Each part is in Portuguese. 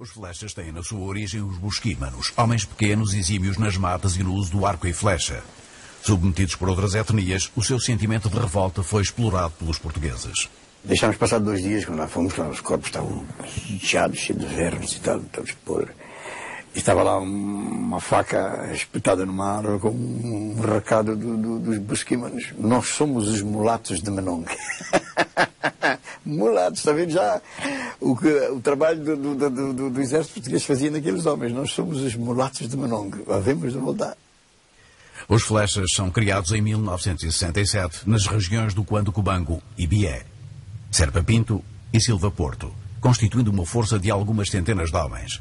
Os flechas têm na sua origem os bosquímanos, homens pequenos, exímios nas matas e no uso do arco e flecha. Submetidos por outras etnias, o seu sentimento de revolta foi explorado pelos portugueses. Deixámos passar 2 dias, quando lá fomos, lá os corpos estavam inchados, cheios de vermes e tal, todos podres. E estava lá uma faca espetada numa árvore com um recado dos bosquímanos. Nós somos os mulatos de Menongue. Mulatos, está vendo já o trabalho do exército português fazia naqueles homens. Nós somos os mulatos de Menongue, havemos de voltar. Os flechas são criados em 1967 nas regiões do Cuando Cubango e Bié, Serpa Pinto e Silva Porto, constituindo uma força de algumas centenas de homens.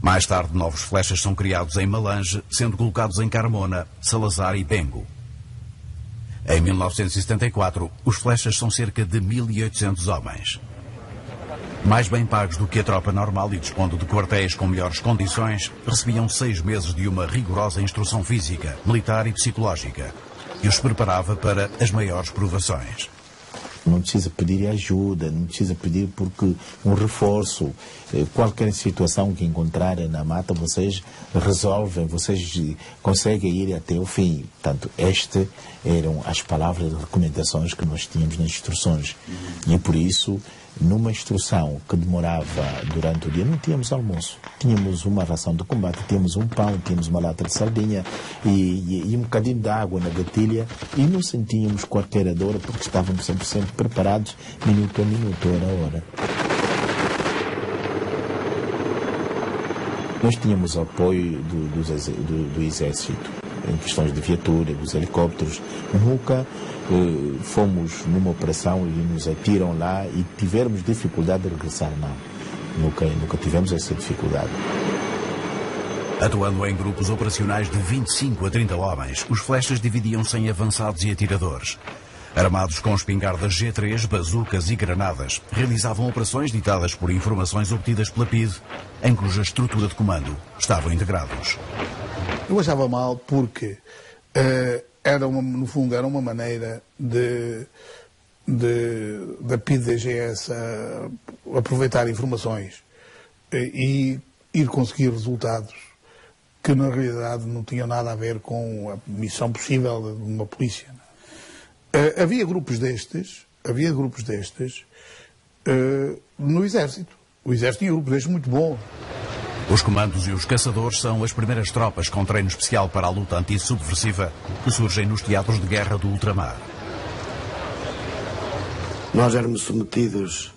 Mais tarde, novos flechas são criados em Malanje, sendo colocados em Carmona, Salazar e Bengo. Em 1974, os flechas são cerca de 1.800 homens. Mais bem pagos do que a tropa normal e dispondo de quartéis com melhores condições, recebiam 6 meses de uma rigorosa instrução física, militar e psicológica, e os preparava para as maiores provações. Não precisa pedir ajuda, não precisa pedir porque um reforço, qualquer situação que encontrarem na mata, vocês resolvem, vocês conseguem ir até o fim. Portanto, estas eram as palavras e recomendações que nós tínhamos nas instruções. E por isso, numa instrução que demorava durante o dia, não tínhamos almoço. Tínhamos uma ração de combate, tínhamos um pão, tínhamos uma lata de sardinha e um bocadinho de água na gatilha e não sentíamos qualquer dor porque estávamos sempre preparados, minuto a minuto, hora a hora. Nós tínhamos apoio do exército, em questões de viatura, dos helicópteros. Nunca fomos numa operação e nos atiram lá e tivermos dificuldade de regressar, não. Nunca tivemos essa dificuldade. Atuando em grupos operacionais de 25 a 30 homens, os flechas dividiam-se em avançados e atiradores. Armados com espingardas G3, bazucas e granadas, realizavam operações ditadas por informações obtidas pela PIDE, em cuja estrutura de comando estavam integrados. Eu achava mal porque era, no fundo, uma maneira da PIDE-DGS aproveitar informações e ir conseguir resultados que, na realidade, não tinham nada a ver com a missão possível de uma polícia. Havia grupos destes no Exército. O Exército tinha grupos destes muito bons. Os comandos e os caçadores são as primeiras tropas com treino especial para a luta antissubversiva que surgem nos teatros de guerra do ultramar. Nós éramos submetidos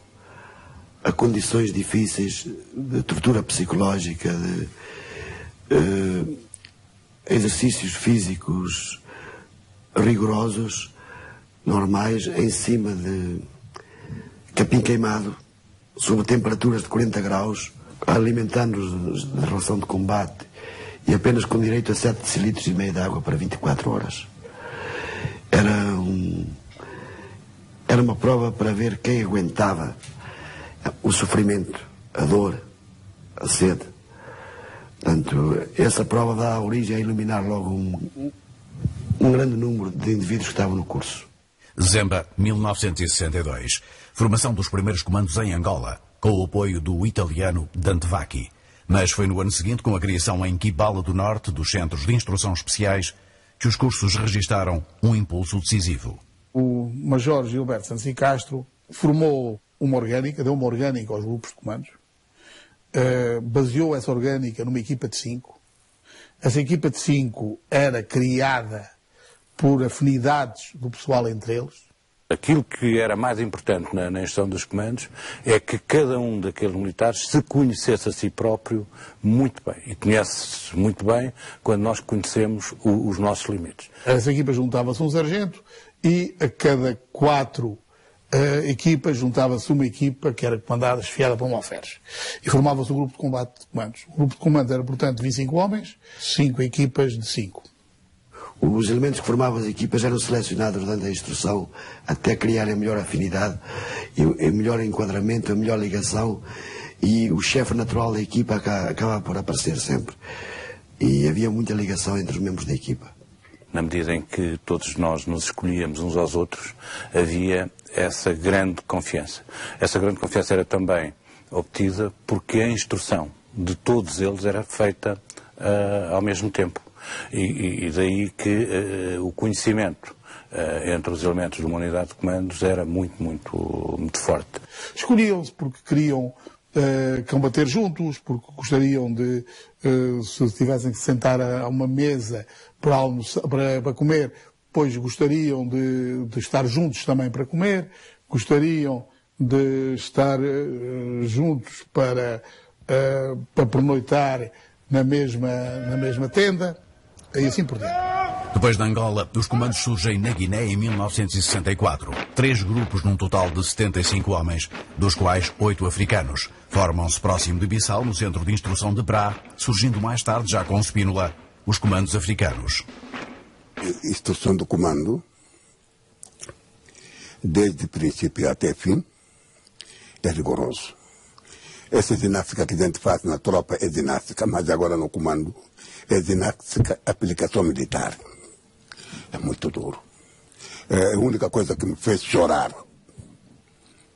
a condições difíceis de tortura psicológica, de exercícios físicos rigorosos, normais, em cima de capim queimado, sob temperaturas de 40 graus, alimentando-nos na relação de combate e apenas com direito a 7,5 litros de água para 24 horas. Era uma prova para ver quem aguentava o sofrimento, a dor, a sede. Portanto, essa prova dá origem a eliminar logo um grande número de indivíduos que estavam no curso. Zemba, 1962. Formação dos primeiros comandos em Angola, com o apoio do italiano Dantevacchi. Mas foi no ano seguinte, com a criação em Quibala do Norte, dos Centros de Instrução Especiais, que os cursos registaram um impulso decisivo. O major Gilberto Sanzicastro formou uma orgânica, deu uma orgânica aos grupos de comandos, baseou essa orgânica numa equipa de 5. Essa equipa de 5 era criada por afinidades do pessoal entre eles. Aquilo que era mais importante na gestão dos comandos é que cada um daqueles militares se conhecesse a si próprio muito bem. E conhece-se muito bem quando nós conhecemos os nossos limites. Essa equipa juntava-se um sargento e a cada 4 equipas juntava-se uma equipa que era comandada, chefiada por um alferes. E formava-se um grupo de combate de comandos. O grupo de comando era, portanto, 25 homens, 5 equipas de 5. Os elementos que formavam as equipas eram selecionados durante a instrução até criarem a melhor afinidade, o melhor enquadramento, a melhor ligação, e o chefe natural da equipa acaba por aparecer sempre. E havia muita ligação entre os membros da equipa. Na medida em que todos nós nos escolhíamos uns aos outros, havia essa grande confiança. Essa grande confiança era também obtida porque a instrução de todos eles era feita ao mesmo tempo. E daí que o conhecimento entre os elementos de uma unidade de comandos era muito forte. Escolhiam-se porque queriam combater juntos, porque gostariam de, se tivessem que sentar a uma mesa para, para comer, pois gostariam de estar juntos também para comer, gostariam de estar juntos para pernoitar na mesma tenda, e assim por diante. Depois de Angola, os comandos surgem na Guiné em 1964. 3 grupos num total de 75 homens, dos quais 8 africanos. Formam-se próximo de Bissau, no centro de instrução de Prá, surgindo mais tarde, já com Spínola, os comandos africanos. Instrução do comando, desde princípio até fim, é rigoroso. Essa ginástica que a gente faz na tropa é ginástica, mas agora no comando é ginástica aplicação militar. É muito duro. É a única coisa que me fez chorar.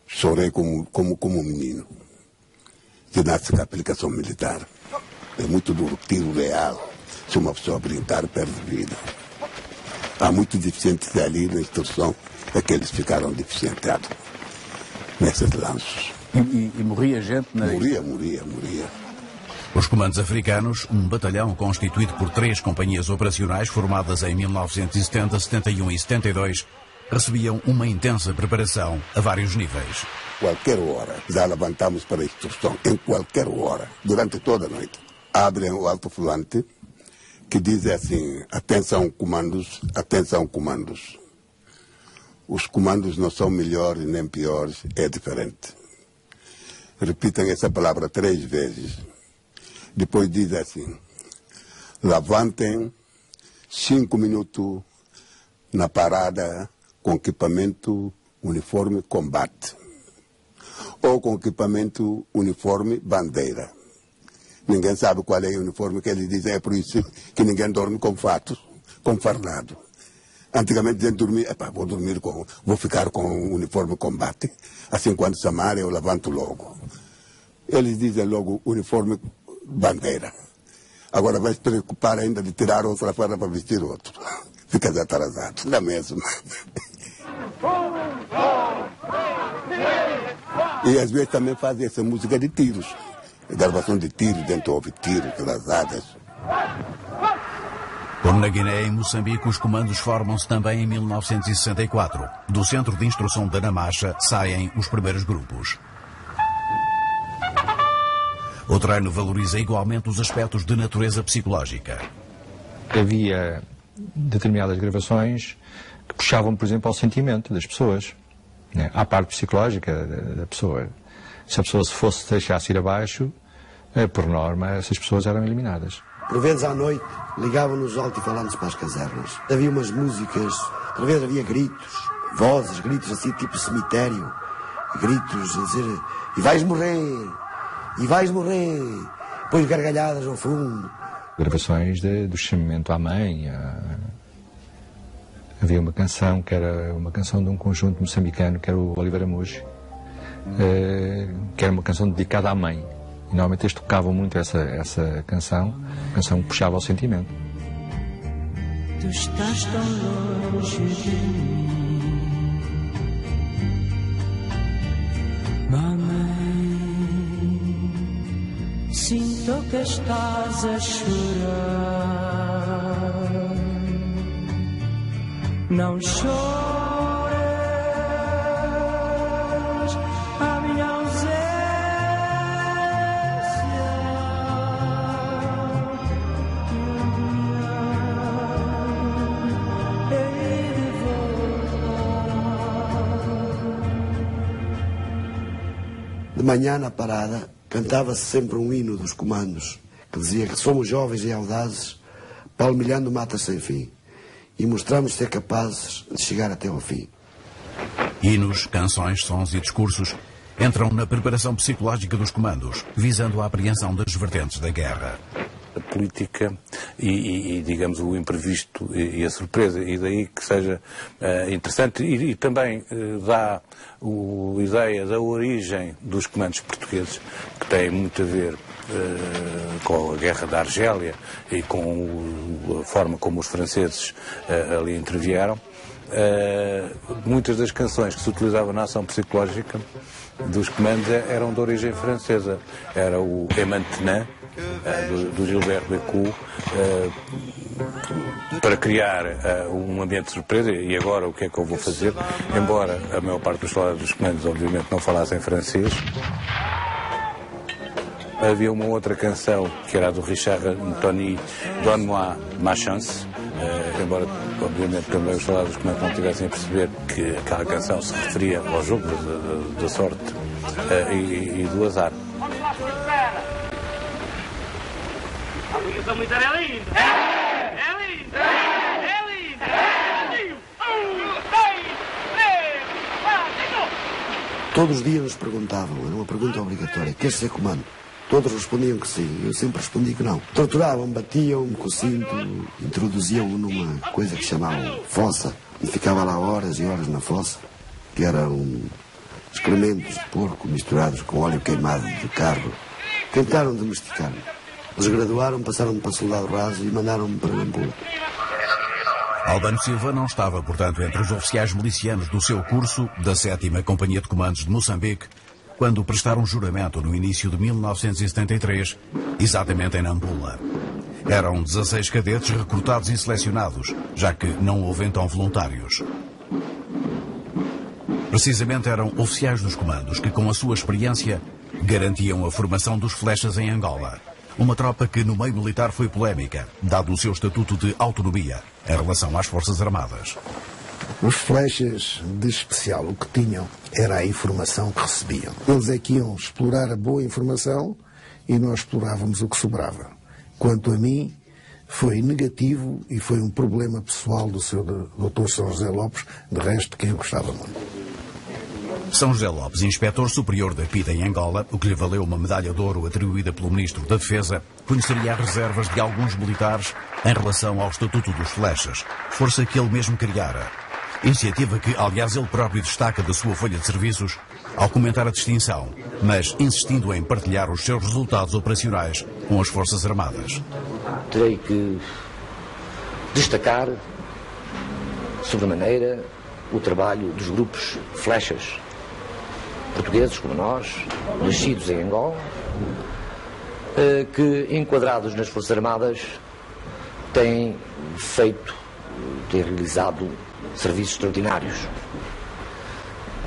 Chorei como um menino. Ginástica, aplicação militar. É muito duro. Tiro real. Se uma pessoa brincar, perde vida. Há muitos deficientes ali na instrução. É que eles ficaram deficientados nesses lanços. E morria gente na... Morria. Os comandos africanos, um batalhão constituído por 3 companhias operacionais formadas em 1970, 71 e 72, recebiam uma intensa preparação a vários níveis. Qualquer hora, já levantamos para a instrução, em qualquer hora, durante toda a noite. Abrem o alto-falante que diz assim, atenção comandos, atenção comandos. Os comandos não são melhores nem piores, é diferente. Repitam essa palavra 3 vezes. Depois diz assim, levantem 5 minutos na parada com equipamento uniforme combate. Ou com equipamento uniforme bandeira. Ninguém sabe qual é o uniforme que eles dizem, é por isso que ninguém dorme com fatos, com farnado. Antigamente a gente dormia, vou ficar com o uniforme combate. Assim quando chamar eu levanto logo. Eles dizem logo uniforme bandeira. Agora vai se preocupar ainda de tirar outra farda para vestir outro. Fica atrasado, da mesma. E às vezes também fazem essa música de tiros. Gravação de tiros, dentro houve tiros, lazadas. Como na Guiné e Moçambique, os comandos formam-se também em 1964. Do centro de instrução da Namacha saem os primeiros grupos. O treino valoriza igualmente os aspectos de natureza psicológica. Havia determinadas gravações que puxavam, por exemplo, ao sentimento das pessoas, né? À parte psicológica da pessoa. Se a pessoa se deixasse ir abaixo, por norma, essas pessoas eram eliminadas. Por vezes à noite, ligavam-nos os altifalantes para as casernas. Havia umas músicas, por vezes havia gritos, vozes, gritos assim, tipo cemitério, gritos a dizer, e vais morrer! E vais morrer, pois gargalhadas ao fundo. Gravações do chamamento à mãe. Havia uma canção que era uma canção de um conjunto moçambicano, que era o Oliver Amojo, que era uma canção dedicada à mãe. E normalmente eles tocavam muito essa canção, a canção que puxava ao sentimento. Tu estás tão longe de mim, mamãe. Sinto que estás a chorar. Não chores a minha ausência. Hei de voltar. De manhã na parada cantava-se sempre um hino dos comandos, que dizia que somos jovens e audazes, palmilhando matas sem fim, e mostramos ser capazes de chegar até ao fim. Hinos, canções, sons e discursos entram na preparação psicológica dos comandos, visando a apreensão das vertentes da guerra. política e digamos, o imprevisto e a surpresa. E daí que seja interessante e também dá a ideia da origem dos comandos portugueses, que tem muito a ver com a guerra da Argélia e com a forma como os franceses ali intervieram. Muitas das canções que se utilizavam na ação psicológica dos comandos eram de origem francesa. Era o Et Maintenant, do Gilbert Bécu, para criar um ambiente de surpresa, e agora o que é que eu vou fazer, embora a maior parte dos salários dos comandos obviamente não falassem francês. Havia uma outra canção que era do Richard Anthony, Donne-moi ma chance, embora obviamente também os salários que não tivessem a perceber que aquela canção se referia ao jogo da sorte e do azar. Todos os dias nos perguntavam, era uma pergunta obrigatória, quer ser comando? Todos respondiam que sim, eu sempre respondi que não. Torturavam, batiam-me com o cinto, introduziam-me numa coisa que chamavam fossa, e ficava lá horas e horas na fossa, que eram excrementos de porco misturados com óleo queimado de carro. Tentaram domesticar-me. Desgraduaram, passaram-me para soldado raso e mandaram-me para Bengo. Albano Silva não estava, portanto, entre os oficiais milicianos do seu curso da 7ª Companhia de Comandos de Moçambique, quando prestaram juramento no início de 1973, exatamente em Nampula. Eram 16 cadetes recrutados e selecionados, já que não houve então voluntários. Precisamente eram oficiais dos comandos que, com a sua experiência, garantiam a formação dos flechas em Angola. Uma tropa que no meio militar foi polémica, dado o seu estatuto de autonomia em relação às Forças Armadas. Os flechas de especial, o que tinham era a informação que recebiam. Eles é que iam explorar a boa informação e nós explorávamos o que sobrava. Quanto a mim, foi negativo e foi um problema pessoal do seu Dr. São José Lopes, de resto, quem eu gostava muito. São José Lopes, inspetor superior da PIDE em Angola, o que lhe valeu uma medalha de ouro atribuída pelo Ministro da Defesa, conheceria as reservas de alguns militares em relação ao Estatuto dos Flechas, força que ele mesmo criara. Iniciativa que, aliás, ele próprio destaca da sua folha de serviços ao comentar a distinção, mas insistindo em partilhar os seus resultados operacionais com as Forças Armadas. Terei que destacar, sobremaneira, o trabalho dos grupos flechas portugueses, como nós, nascidos em Angola, que, enquadrados nas Forças Armadas, têm feito, têm realizado serviços extraordinários.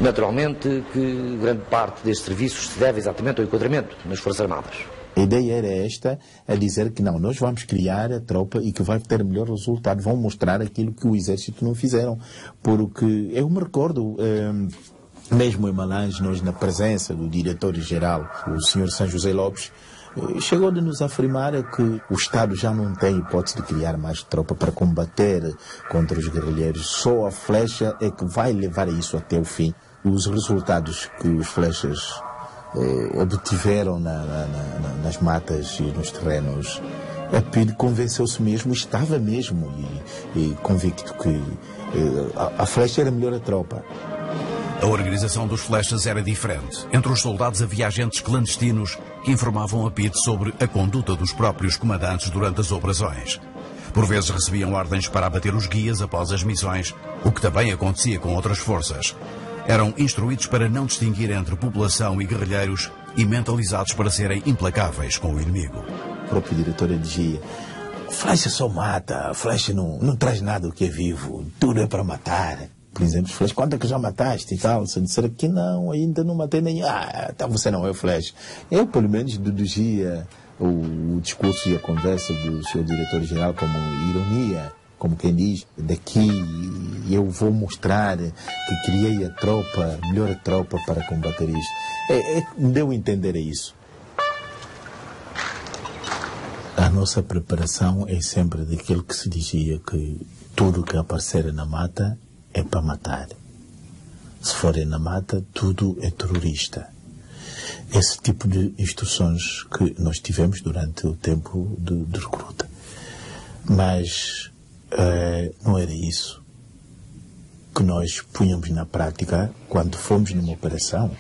Naturalmente que grande parte destes serviços se deve exatamente ao enquadramento nas Forças Armadas. A ideia era esta, a dizer que não, nós vamos criar a tropa e que vai ter melhor resultado, vão mostrar aquilo que o Exército não fizeram. Porque eu me recordo, mesmo em Malanje, nós na presença do diretor-geral, o Sr. São José Lopes, chegou de nos afirmar que o Estado já não tem hipótese de criar mais tropa para combater contra os guerrilheiros. Só a flecha é que vai levar isso até o fim. Os resultados que os flechas obtiveram nas matas e nos terrenos, a PIDE convenceu-se mesmo, estava mesmo e convicto que a flecha era melhor a tropa. A organização dos flechas era diferente. Entre os soldados havia agentes clandestinos que informavam a PIDE sobre a conduta dos próprios comandantes durante as operações. Por vezes recebiam ordens para abater os guias após as missões, o que também acontecia com outras forças. Eram instruídos para não distinguir entre população e guerrilheiros e mentalizados para serem implacáveis com o inimigo. O próprio diretor dizia: flecha só mata, flecha não traz nada o que é vivo, tudo é para matar. Por exemplo, flash, quanto é que já mataste e tal? Se disser que não, ainda não matei nem. Ah, então você não é o flash. Eu, pelo menos, deduzia o discurso e a conversa do seu diretor-geral como ironia, como quem diz, daqui eu vou mostrar que criei a tropa, melhor a tropa para combater isto. Deu a entender isso. A nossa preparação é sempre daquilo que se dizia que tudo que aparecer na mata é para matar. Se forem na mata, tudo é terrorista. esse tipo de instruções que nós tivemos durante o tempo de recruta. Mas não era isso que nós punhamos na prática quando fomos numa operação.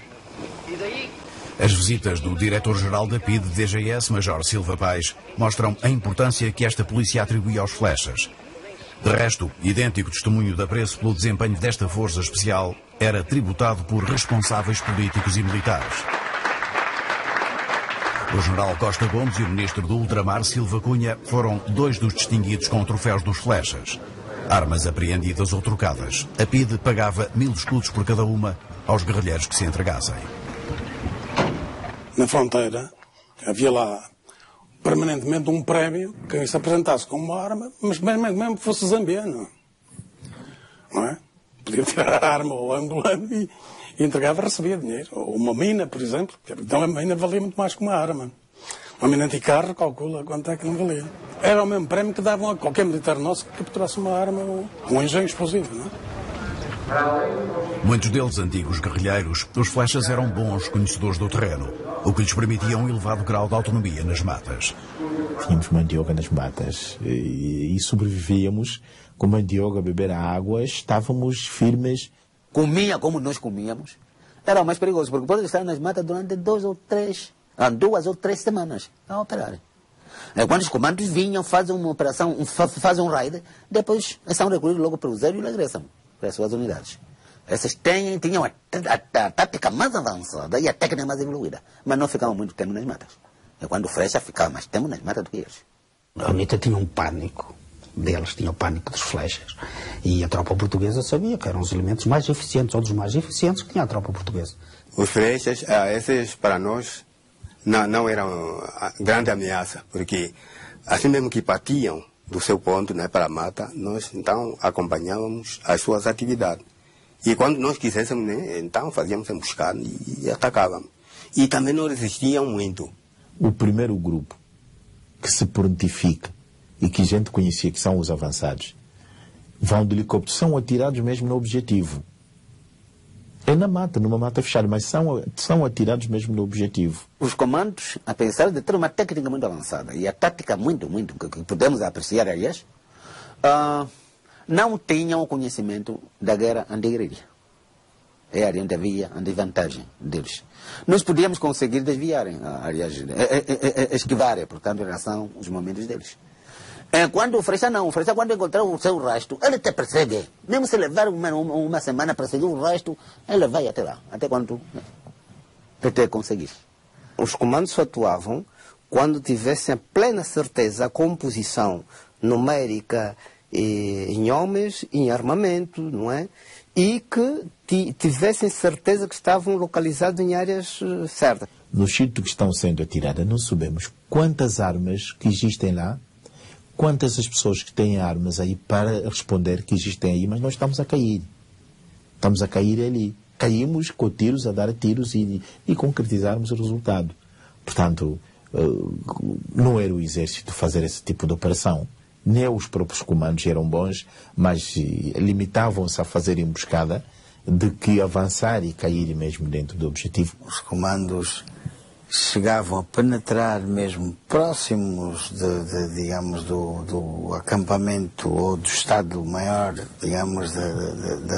As visitas do diretor-geral da PIDE, DGS, Major Silva Paes, mostram a importância que esta polícia atribui aos flechas. De resto, idêntico testemunho de apreço pelo desempenho desta força especial era tributado por responsáveis políticos e militares. O general Costa Gomes e o ministro do Ultramar, Silva Cunha, foram dois dos distinguidos com troféus dos flechas. Armas apreendidas ou trocadas. A PIDE pagava 1000 escudos por cada uma aos guerrilheiros que se entregassem. Na fronteira havia lá permanentemente um prémio que se apresentasse com uma arma, mas mesmo que fosse zambiano. Não é? Podia tirar a arma ao angolano e entregava e recebia dinheiro. Ou uma mina, por exemplo. Então a mina valia muito mais que uma arma. Uma mina anticarro, calcula quanto é que não valia. Era o mesmo prémio que davam a qualquer militar nosso que capturasse uma arma ou um engenho explosivo, não é? Muitos deles antigos guerrilheiros, os flechas eram bons conhecedores do terreno, o que lhes permitia um elevado grau de autonomia nas matas. Tínhamos mandioca nas matas e sobrevivíamos com mandioca, beber água, estávamos firmes. Comia como nós comíamos. Era o mais perigoso, porque pode estar nas matas durante 2 ou 3 semanas a operar. Quando os comandos vinham, fazem uma operação, fazem um raid, depois são recolhidos logo para o zero e regressam para as suas unidades. Essas tinham a tática mais avançada e a técnica mais evoluída, mas não ficavam muito tempo nas matas. E quando o flecha ficava mais tempo nas matas do que eles. A Unita tinha um pânico deles, tinha o pânico dos flechas. E a tropa portuguesa sabia que eram os elementos mais eficientes, ou dos mais eficientes que tinha a tropa portuguesa. Os flechas, esses para nós, não eram grande ameaça, porque assim mesmo que partiam do seu ponto, né, para a mata, nós então acompanhávamos as suas atividades. E quando nós quiséssemos, né, então fazíamos emboscada e atacávamos. E também não resistiam muito. O primeiro grupo que se prontifica e que a gente conhecia, que são os avançados, vão de helicóptero, são atirados mesmo no objetivo. É na mata, numa mata fechada, mas são atirados mesmo no objetivo. Os comandos, a pensar de ter uma técnica muito avançada e a tática muito, que podemos apreciar, aliás, não tinham o conhecimento da guerra anti-guerrilha. É ali onde havia a desvantagem deles. Nós podíamos conseguir desviar, aliás, esquivar, portanto, em relação aos momentos deles. Quando o flecha não, o flecha quando encontrar o seu rastro, ele te persegue. Mesmo se levar uma semana para seguir o rastro, ele vai até lá, até quando até conseguir. Os comandos só atuavam quando tivessem plena certeza a composição numérica em homens, em armamento, não é? E que tivessem certeza que estavam localizados em áreas certas. No sítio que estão sendo atiradas, não sabemos quantas armas que existem lá, quantas as pessoas que têm armas aí para responder que existem aí, mas nós estamos a cair. Estamos a cair ali. Caímos com tiros, a dar tiros e concretizarmos o resultado. Portanto, não era o exército fazer esse tipo de operação. Nem os próprios comandos eram bons, mas limitavam-se a fazer emboscada de que avançar e cair mesmo dentro do objetivo. Os comandos chegavam a penetrar mesmo próximos digamos, do acampamento ou do estado maior, digamos,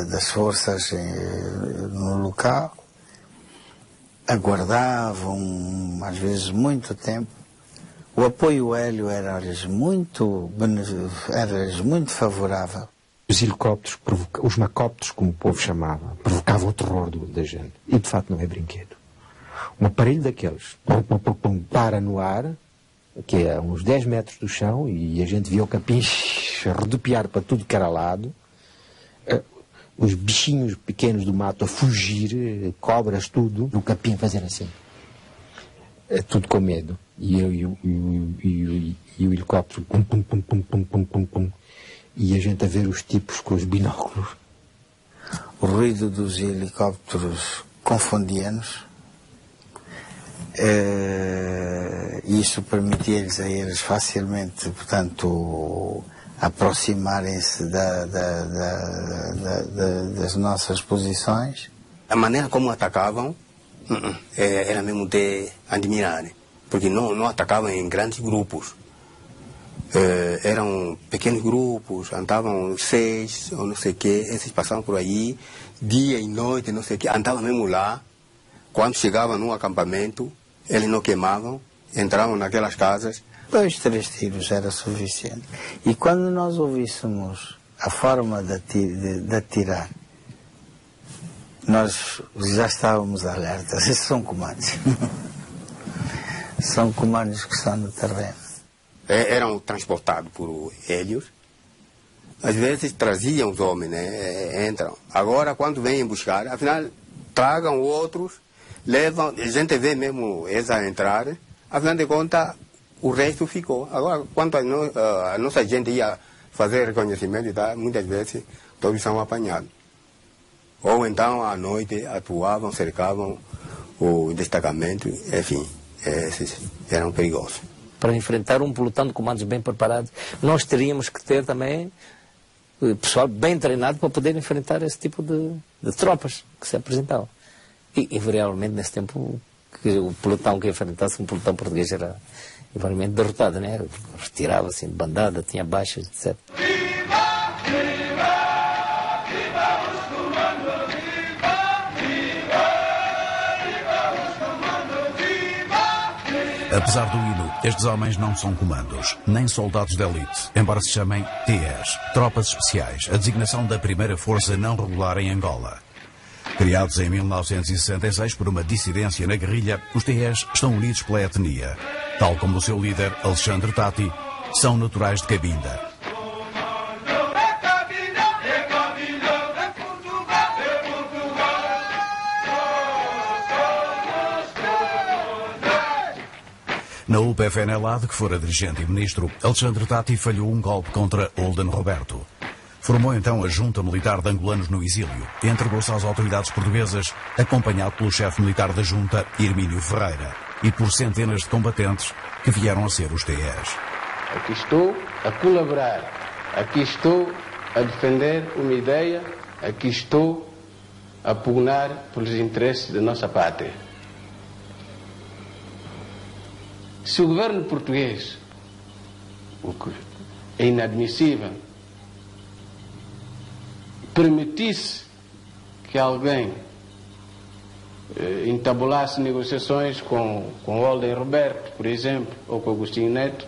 das forças no local. Aguardavam, às vezes, muito tempo. O apoio aéreo era-lhes muito favorável. Os helicópteros, os macópteros, como o povo chamava, provocavam o terror da gente. E, de facto, não é brinquedo. Um aparelho daqueles para no ar, que é a uns 10 metros do chão, e a gente via o capim rodopiar para tudo que era lado, os bichinhos pequenos do mato a fugir, cobras, tudo, no capim a fazer assim. Tudo com medo. E o helicóptero, pum, pum, pum. E a gente a ver os tipos com os binóculos. O ruído dos helicópteros confundia-nos. Isso permitia-lhes a eles facilmente, portanto, aproximarem-se das nossas posições. A maneira como atacavam Era mesmo de admirar, porque não atacavam em grandes grupos. Eram pequenos grupos, andavam seis, ou não sei o quê, esses passavam por aí, dia e noite, não sei o quê, andavam mesmo lá. Quando chegavam num acampamento, eles não queimavam, entravam naquelas casas. 2, 3 tiros era suficiente. E quando nós ouvíssemos a forma de atirar, nós já estávamos alertas. Esses são comandos. São comandos que estão no terreno. Eram transportados por eles. Às vezes traziam os homens, né? Entram. Agora, quando vêm buscar, afinal, tragam outros, levam. A gente vê mesmo eles a entrar. Afinal de contas, o resto ficou. Agora, quando a nossa gente ia fazer reconhecimento e tal, muitas vezes todos são apanhados. Ou então, à noite, atuavam, cercavam o destacamento, enfim, esses eram perigosos. Para enfrentar um pelotão de comandos bem preparado, nós teríamos que ter também pessoal bem treinado para poder enfrentar esse tipo de tropas que se apresentavam. E, invariavelmente, nesse tempo, que o pelotão que enfrentasse um pelotão português era igualmente derrotado, né? Retirava-se de bandada, tinha baixas, etc. Viva, viva, viva os comandos, viva, viva, viva os comandos, viva, viva. Apesar do hino, estes homens não são comandos, nem soldados de elite, embora se chamem TEs, Tropas Especiais, a designação da primeira força não regular em Angola. Criados em 1966 por uma dissidência na guerrilha, os TEs estão unidos pela etnia. Tal como o seu líder, Alexandre Tati, são naturais de Cabinda. Na UPA-FNLA, de que fora dirigente e ministro, Alexandre Tati falhou um golpe contra Holden Roberto. Formou então a Junta Militar de Angolanos no Exílio e entregou-se às autoridades portuguesas, acompanhado pelo chefe militar da Junta, Hermínio Ferreira, e por centenas de combatentes que vieram a ser os TEs. Aqui estou a colaborar, aqui estou a defender uma ideia, aqui estou a pugnar pelos interesses da nossa pátria. Se o governo português, o que é inadmissível, permitisse que alguém entabulasse negociações com Holden Roberto, por exemplo, ou com Agostinho Neto,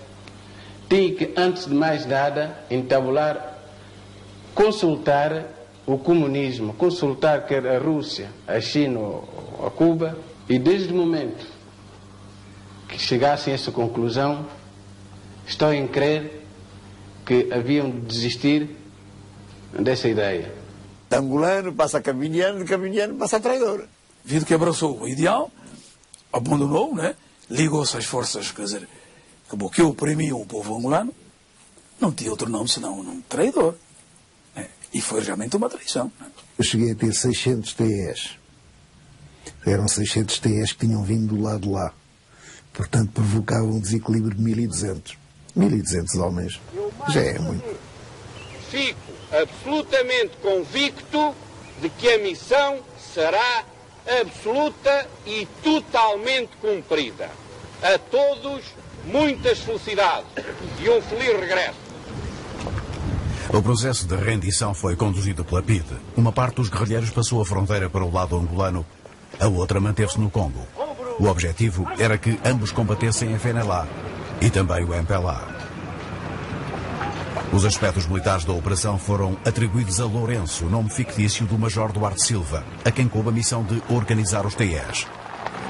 tinha que, antes de mais nada, entabular, consultar o comunismo, consultar quer a Rússia, a China ou a Cuba, e desde o momento que chegassem a essa conclusão, estou em crer que haviam de desistir dessa ideia. De angolano passa cabindiano, de cabindiano passa traidor. Vindo que abraçou o ideal, abandonou, né? Ligou-se às forças, quer dizer, acabou que oprimiam o povo angolano, não tinha outro nome senão um traidor. Né? E foi realmente uma traição. Né? Eu cheguei a ter 600 TEs. Eram 600 TEs que tinham vindo do lado de lá. Portanto, provocavam um desequilíbrio de 1.200. 1.200 homens. Já é muito. Fico absolutamente convicto de que a missão será absoluta e totalmente cumprida. A todos, muitas felicidades e um feliz regresso. O processo de rendição foi conduzido pela PIDE. Uma parte dos guerrilheiros passou a fronteira para o lado angolano, a outra manteve-se no Congo. O objetivo era que ambos combatessem a FNLA e também o MPLA. Os aspectos militares da operação foram atribuídos a Lourenço, nome fictício do Major Duarte Silva, a quem coube a missão de organizar os TEs.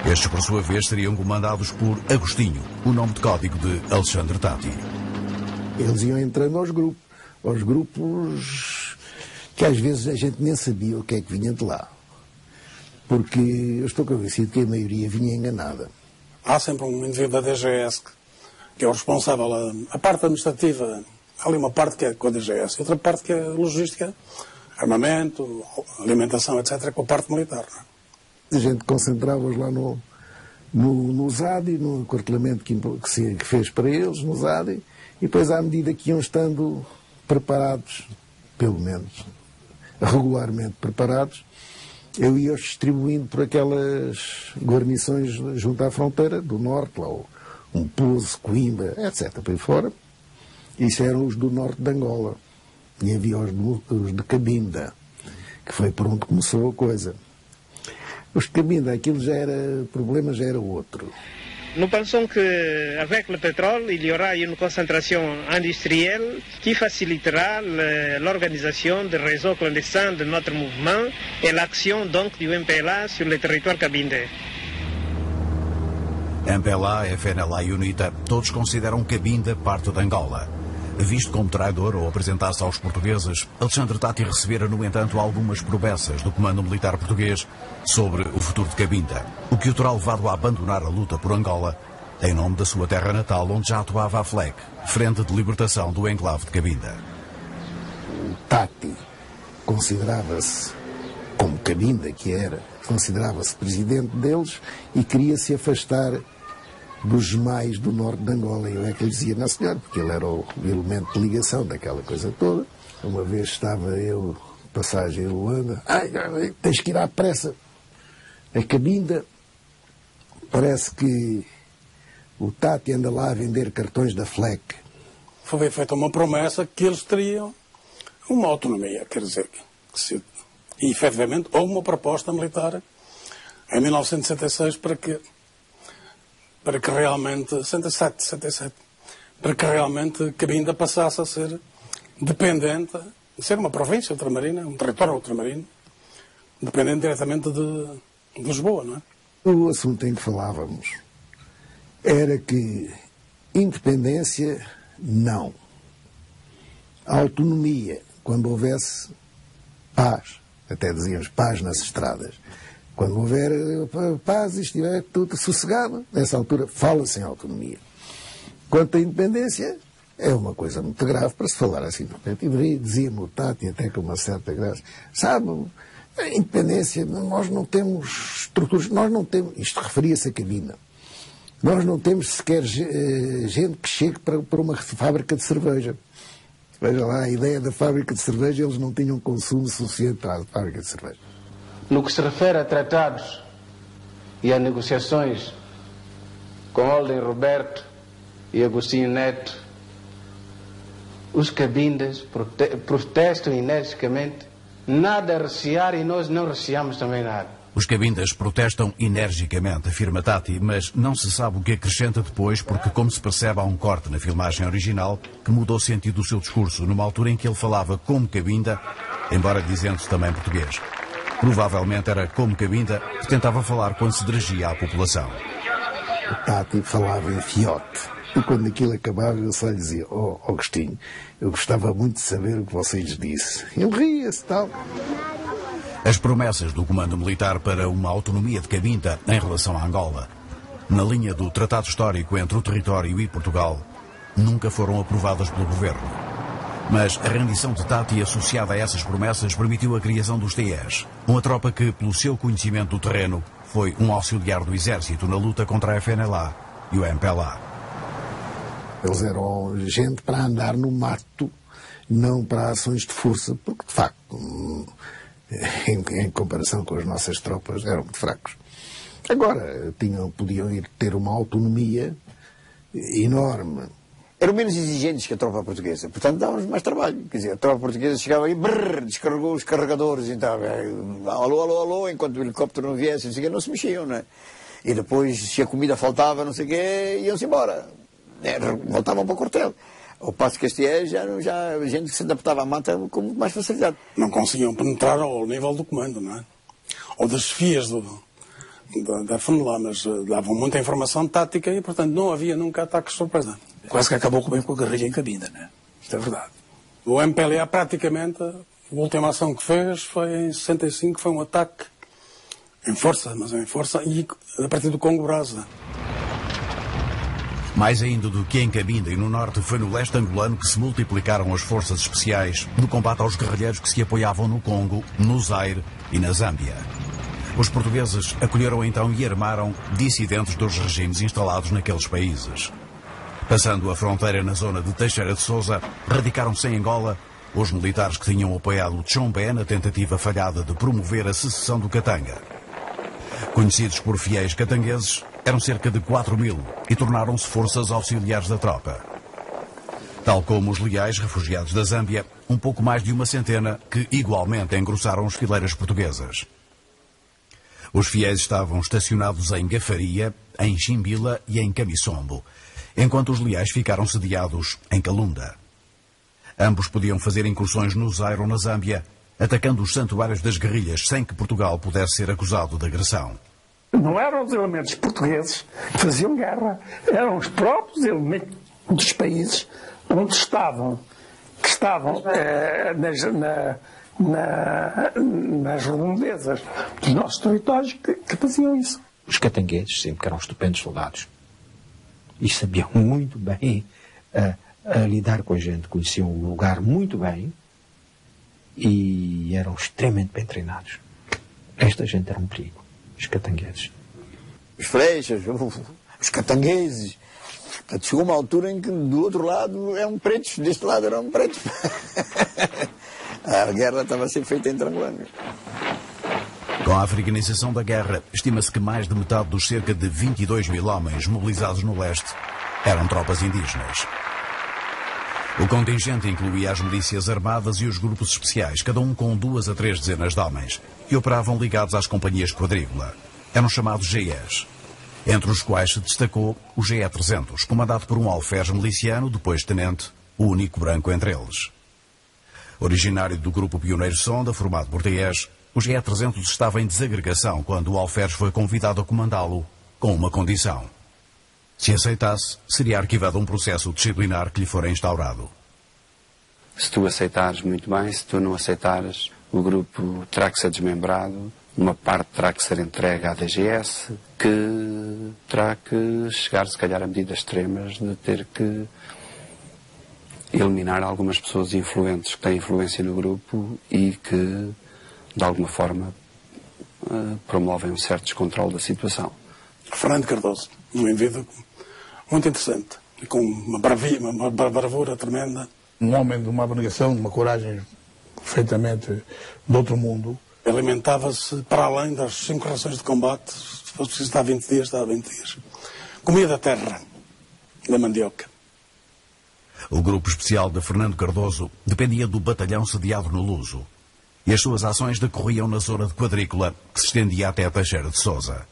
Estes, por sua vez, seriam comandados por Agostinho, o nome de código de Alexandre Tati. Eles iam entrando aos grupos que às vezes a gente nem sabia o que é que vinha de lá. Porque eu estou convencido que a maioria vinha enganada. Há sempre um indivíduo da DGS que é o responsável, a parte administrativa. Há ali uma parte que é com a DGS, outra parte que é logística, armamento, alimentação, etc., com a parte militar. Não é? A gente concentrava-os lá no ZADI, no quartelamento que fez para eles, no ZADI, e depois, à medida que iam estando preparados, pelo menos regularmente preparados, eu ia-os distribuindo por aquelas guarnições junto à fronteira do norte, lá um Pouso, Coimbra, etc., para aí fora. Isso eram os do norte de Angola. E havia os de Cabinda, que foi por onde começou a coisa. Os de Cabinda, aquilo já era problema, já era outro. Não pensam que avec o petróleo il y aura uma concentração industrial que facilitará a organização do réseau clandestino de nosso movimento e a ação donc do MPLA sobre o território cabindé. MPLA, FNLA e Unita, todos consideram Cabinda parte de Angola. Visto como traidor ou apresentar-se aos portugueses, Alexandre Tati recebera, no entanto, algumas promessas do comando militar português sobre o futuro de Cabinda, o que o terá levado a abandonar a luta por Angola em nome da sua terra natal, onde já atuava a FLEC, Frente de Libertação do Enclave de Cabinda. O Tati considerava-se, como Cabinda que era, considerava-se presidente deles e queria se afastar dos mais do norte de Angola. Eu é que lhe dizia, não senhor, porque ele era o elemento de ligação daquela coisa toda. Uma vez estava eu, passagem em Luanda, ai, tens que ir à pressa. A Cabinda, parece que o Tati anda lá a vender cartões da FLEC. Foi feita uma promessa que eles teriam uma autonomia, quer dizer, que se, e efetivamente houve uma proposta militar em 1976 para que realmente, 77, para que realmente Cabinda passasse a ser dependente, de ser uma província ultramarina, um território ultramarino, dependente diretamente de Lisboa, não é? O assunto em que falávamos era que independência, não. Autonomia, quando houvesse paz, até dizíamos paz nas estradas. Quando houver paz e estiver tudo sossegado, nessa altura fala-se em autonomia. Quanto à independência, é uma coisa muito grave para se falar assim. E dizia-me o Tati, até com uma certa graça, sabe, a independência, nós não temos estruturas, nós não temos, isto referia-se à Cabinda, nós não temos sequer gente que chegue para uma fábrica de cerveja. Veja lá, a ideia da fábrica de cerveja, eles não tinham consumo suficiente para a fábrica de cerveja. No que se refere a tratados e a negociações com Holden Roberto e Agostinho Neto, os cabindas protestam energicamente, nada a recear e nós não receamos também nada. Os cabindas protestam energicamente, afirma Tati, mas não se sabe o que acrescenta depois, porque, como se percebe, há um corte na filmagem original que mudou o sentido do seu discurso, numa altura em que ele falava como cabinda, embora dizendo-se também português. Provavelmente era como Cabinda que tentava falar quando se dirigia à população. O Tati falava em fiote. E quando aquilo acabava, eu só lhe dizia, oh, Agostinho, eu gostava muito de saber o que você lhes disse. Ele ria-se, tal. As promessas do comando militar para uma autonomia de Cabinda em relação a Angola, na linha do tratado histórico entre o território e Portugal, nunca foram aprovadas pelo governo. Mas a rendição de Tati associada a essas promessas permitiu a criação dos TS, uma tropa que, pelo seu conhecimento do terreno, foi um auxiliar do exército na luta contra a FNLA e o MPLA. Eles eram gente para andar no mato, não para ações de força, porque, de facto, em comparação com as nossas tropas, eram muito fracos. Agora, podiam ir ter uma autonomia enorme. Eram menos exigentes que a tropa portuguesa, portanto dávamos mais trabalho. Quer dizer, a tropa portuguesa chegava e brrr, descarregou os carregadores, então, alô, alô, alô, enquanto o helicóptero não viesse, não sei o quê, não se mexiam, não é? E depois, se a comida faltava, não sei o quê, iam-se embora, voltavam para o quartel. Ao passo que este é, já a gente que se adaptava à mata com muito mais facilidade. Não conseguiam penetrar ao nível do comando, não é? Ou das chefias da FNLA, mas davam muita informação tática e, portanto, não havia nunca ataques de surpresa. Quase que acabou com a guerrilha em Cabinda, né? Isto é verdade. O MPLA, praticamente, a última ação que fez foi em 65, foi um ataque em força, mas em força, e a partir do Congo-Brasa. Mais ainda do que em Cabinda e no norte, foi no leste angolano que se multiplicaram as forças especiais no combate aos guerrilheiros que se apoiavam no Congo, no Zaire e na Zâmbia. Os portugueses acolheram então e armaram dissidentes dos regimes instalados naqueles países. Passando a fronteira na zona de Teixeira de Sousa, radicaram-se em Angola os militares que tinham apoiado o Tchombé na tentativa falhada de promover a secessão do Katanga. Conhecidos por fiéis catangueses, eram cerca de 4.000 e tornaram-se forças auxiliares da tropa. Tal como os leais refugiados da Zâmbia, um pouco mais de uma centena que igualmente engrossaram as fileiras portuguesas. Os fiéis estavam estacionados em Gafaria, em Chimbila e em Camiçombo, enquanto os leais ficaram sediados em Calunda. Ambos podiam fazer incursões no Zaire ou na Zâmbia, atacando os santuários das guerrilhas sem que Portugal pudesse ser acusado de agressão. Não eram os elementos portugueses que faziam guerra, eram os próprios elementos dos países onde estavam, que estavam nas redondezas dos nossos territórios que faziam isso. Os catangueses sempre eram estupendos soldados e sabiam muito bem a lidar com a gente, conheciam o lugar muito bem e eram extremamente bem treinados. Esta gente era um perigo, os catangueses. Os freixas, os catangueses. Portanto, chegou uma altura em que do outro lado eram pretos, deste lado eram pretos. A guerra estava a ser feita entre angolanos. Com a africanização da guerra, estima-se que mais de metade dos cerca de 22.000 homens mobilizados no leste eram tropas indígenas. O contingente incluía as milícias armadas e os grupos especiais, cada um com 2 a 3 dezenas de homens, e operavam ligados às companhias quadrígula. Eram chamados GEs, entre os quais se destacou o GE-300, comandado por um alferes miliciano, depois tenente, o único branco entre eles. Originário do grupo pioneiro Sonda, formado por TS, o GE-300 estava em desagregação quando o alferes foi convidado a comandá-lo, com uma condição. Se aceitasse, seria arquivado um processo disciplinar que lhe fora instaurado. Se tu aceitares, muito bem. Se tu não aceitares, o grupo terá que ser desmembrado. Uma parte terá que ser entregue à DGS, que terá que chegar, se calhar, a medidas extremas de ter que eliminar algumas pessoas influentes que têm influência no grupo e que, de alguma forma, promovem um certo descontrole da situação. Fernando Cardoso, um indivíduo muito interessante, com uma bravura tremenda. Um homem de uma abnegação, de uma coragem perfeitamente do outro mundo. Alimentava-se para além das 5 rações de combate, se fosse preciso estar 20 dias, estava 20 dias. Comia da terra, da mandioca. O grupo especial de Fernando Cardoso dependia do batalhão sediado no Luso, e as suas ações decorriam na zona de quadrícula, que se estendia até a Teixeira de Sousa.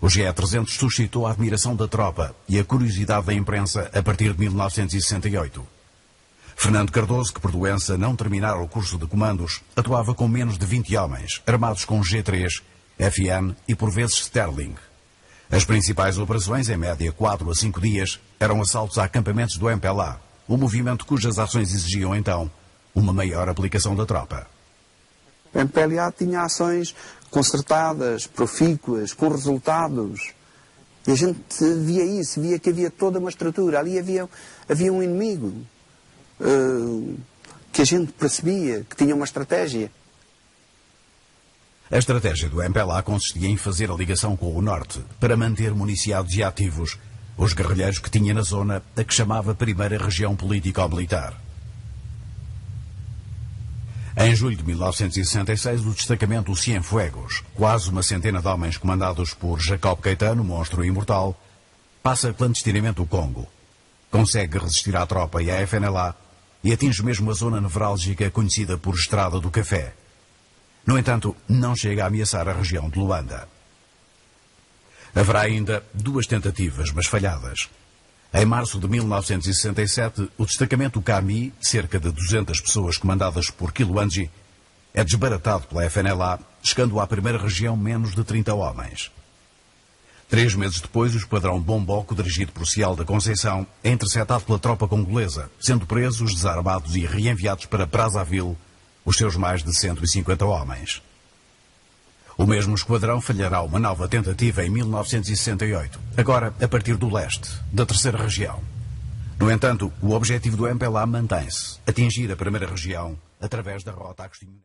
O GE-300 suscitou a admiração da tropa e a curiosidade da imprensa a partir de 1968. Fernando Cardoso, que por doença não terminara o curso de comandos, atuava com menos de 20 homens, armados com G3, FN e por vezes Sterling. As principais operações, em média 4 a 5 dias, eram assaltos a acampamentos do MPLA, um movimento cujas ações exigiam, então, uma maior aplicação da tropa. O MPLA tinha ações concertadas, profícuas, com resultados. E a gente via isso, via que havia toda uma estrutura. Ali havia um inimigo que a gente percebia que tinha uma estratégia. A estratégia do MPLA consistia em fazer a ligação com o Norte para manter municiados e ativos os guerrilheiros que tinha na zona, a que chamava Primeira Região Político-Militar. Em julho de 1966, o destacamento Cienfuegos, quase uma centena de homens comandados por Jacob Caetano, monstro imortal, passa clandestinamente o Congo. Consegue resistir à tropa e à FNLA e atinge mesmo a zona nevrálgica conhecida por Estrada do Café. No entanto, não chega a ameaçar a região de Luanda. Haverá ainda 2 tentativas, mas falhadas. Em março de 1967, o destacamento Kami, cerca de 200 pessoas comandadas por Kiluanji, é desbaratado pela FNLA, chegando à primeira região menos de 30 homens. 3 meses depois, o esquadrão Bomboco, dirigido por Cial da Conceição, é interceptado pela tropa congolesa, sendo presos, desarmados e reenviados para Brazzaville, os seus mais de 150 homens. O mesmo esquadrão falhará uma nova tentativa em 1968, agora a partir do leste, da terceira região. No entanto, o objetivo do MPLA mantém-se, atingir a primeira região através da rota Agostinho Neto.